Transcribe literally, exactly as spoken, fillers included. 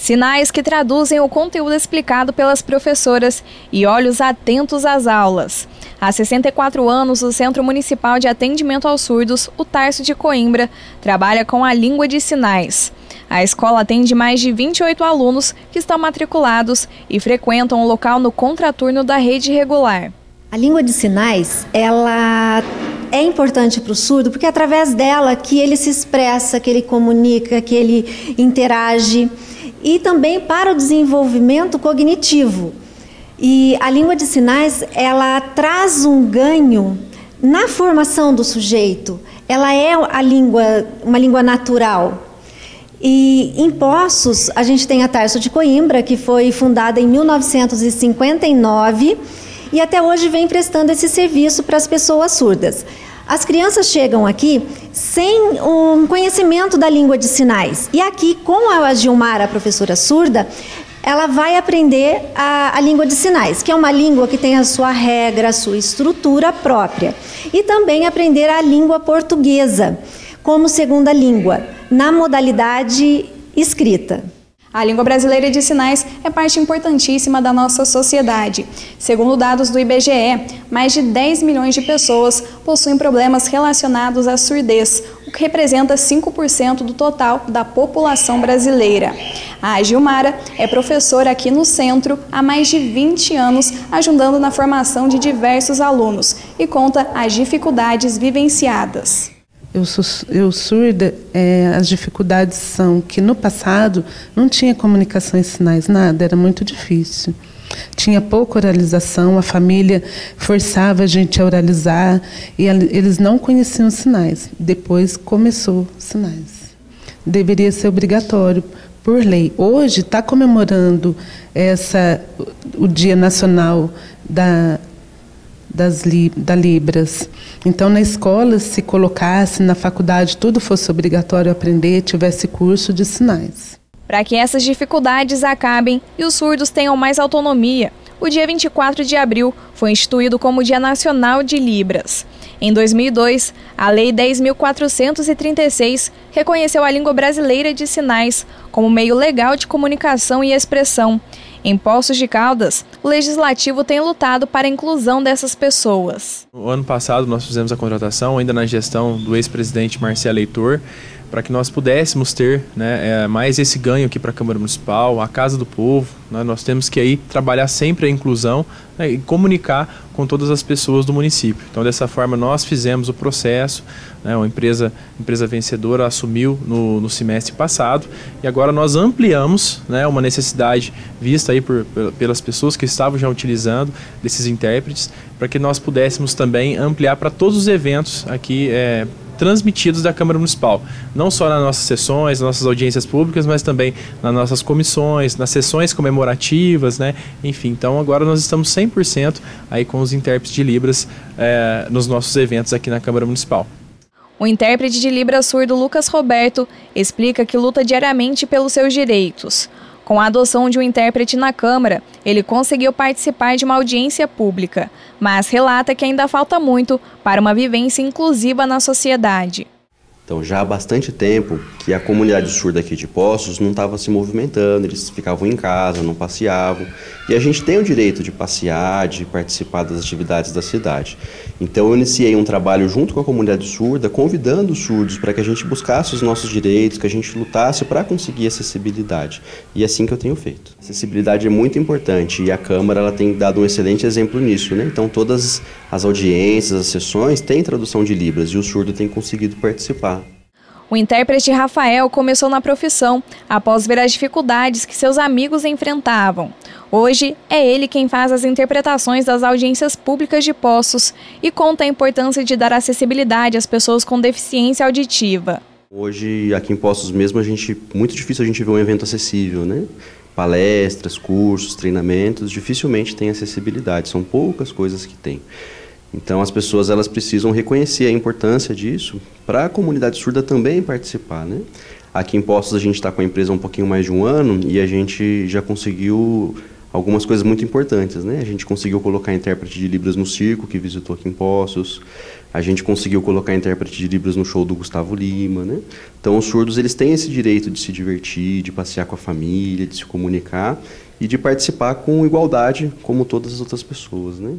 sinais que traduzem o conteúdo explicado pelas professoras e olhos atentos às aulas. Há sessenta e quatro anos, o Centro Municipal de Atendimento aos Surdos, o Tarso de Coimbra, trabalha com a língua de sinais. A escola atende mais de vinte e oito alunos que estão matriculados e frequentam o local no contraturno da rede regular. A língua de sinais, ela é importante para o surdo porque é através dela que ele se expressa, que ele comunica, que ele interage, e também para o desenvolvimento cognitivo. E a língua de sinais, ela traz um ganho na formação do sujeito. Ela é a língua, uma língua natural. E em Poços, a gente tem a Tarso de Coimbra, que foi fundada em mil novecentos e cinquenta e nove e até hoje vem prestando esse serviço para as pessoas surdas. As crianças chegam aqui sem um conhecimento da língua de sinais. E aqui, com a Gilmara, a professora surda, ela vai aprender a, a língua de sinais, que é uma língua que tem a sua regra, a sua estrutura própria. E também aprender a língua portuguesa como segunda língua, na modalidade escrita. A língua brasileira de sinais é parte importantíssima da nossa sociedade. Segundo dados do I B G E, mais de dez milhões de pessoas possuem problemas relacionados à surdez, o que representa cinco por cento do total da população brasileira. A Gilmara é professora aqui no centro há mais de vinte anos, ajudando na formação de diversos alunos, e conta as dificuldades vivenciadas. Eu, sou, eu surda, é, as dificuldades são que no passado não tinha comunicação em sinais, nada, era muito difícil. Tinha pouca oralização, a família forçava a gente a oralizar e a, eles não conheciam sinais. Depois começou sinais. Deveria ser obrigatório, por lei. Hoje está comemorando essa, o Dia Nacional da... Das li, da Libras. Então, na escola, se colocasse, na faculdade, tudo fosse obrigatório aprender, tivesse curso de sinais. Para que essas dificuldades acabem e os surdos tenham mais autonomia, o dia vinte e quatro de abril foi instituído como Dia Nacional de Libras. Em dois mil e dois, a Lei dez mil quatrocentos e trinta e seis reconheceu a língua brasileira de sinais como meio legal de comunicação e expressão. Em Poços de Caldas, o Legislativo tem lutado para a inclusão dessas pessoas. No ano passado nós fizemos a contratação, ainda na gestão do ex-presidente Marcelo Leitor, para que nós pudéssemos ter, né, mais esse ganho aqui para a Câmara Municipal, a Casa do Povo. Né, nós temos que aí trabalhar sempre a inclusão, né, e comunicar com todas as pessoas do município. Então, dessa forma, nós fizemos o processo, né, a empresa, empresa vencedora assumiu no, no semestre passado, e agora nós ampliamos, né, uma necessidade vista aí por, pelas pessoas que estavam já utilizando desses intérpretes, para que nós pudéssemos também ampliar para todos os eventos aqui, é, transmitidos da Câmara Municipal, não só nas nossas sessões, nas nossas audiências públicas, mas também nas nossas comissões, nas sessões comemorativas, né? Enfim, então agora nós estamos cem por cento aí com os intérpretes de Libras é, nos nossos eventos aqui na Câmara Municipal. O intérprete de Libras surdo Lucas Roberto explica que luta diariamente pelos seus direitos. Com a adoção de um intérprete na Câmara, ele conseguiu participar de uma audiência pública, mas relata que ainda falta muito para uma vivência inclusiva na sociedade. Então, já há bastante tempo que a comunidade surda aqui de Poços não estava se movimentando, eles ficavam em casa, não passeavam. E a gente tem o direito de passear, de participar das atividades da cidade. Então, eu iniciei um trabalho junto com a comunidade surda, convidando os surdos para que a gente buscasse os nossos direitos, que a gente lutasse para conseguir acessibilidade. E é assim que eu tenho feito. A acessibilidade é muito importante e a Câmara ela tem dado um excelente exemplo nisso, né? Então, todas as audiências, as sessões, têm tradução de Libras e o surdo tem conseguido participar. O intérprete Rafael começou na profissão após ver as dificuldades que seus amigos enfrentavam. Hoje, é ele quem faz as interpretações das audiências públicas de Poços e conta a importância de dar acessibilidade às pessoas com deficiência auditiva. Hoje, aqui em Poços mesmo, a gente, muito difícil a gente ver um evento acessível, né? Palestras, cursos, treinamentos, dificilmente tem acessibilidade, são poucas coisas que tem. Então, as pessoas elas precisam reconhecer a importância disso para a comunidade surda também participar, né? Aqui em Poços a gente está com a empresa há um pouquinho mais de um ano e a gente já conseguiu algumas coisas muito importantes, né? A gente conseguiu colocar intérprete de Libras no circo, que visitou aqui em Poços. A gente conseguiu colocar intérprete de Libras no show do Gustavo Lima, né? Então, os surdos, eles têm esse direito de se divertir, de passear com a família, de se comunicar e de participar com igualdade, como todas as outras pessoas, né?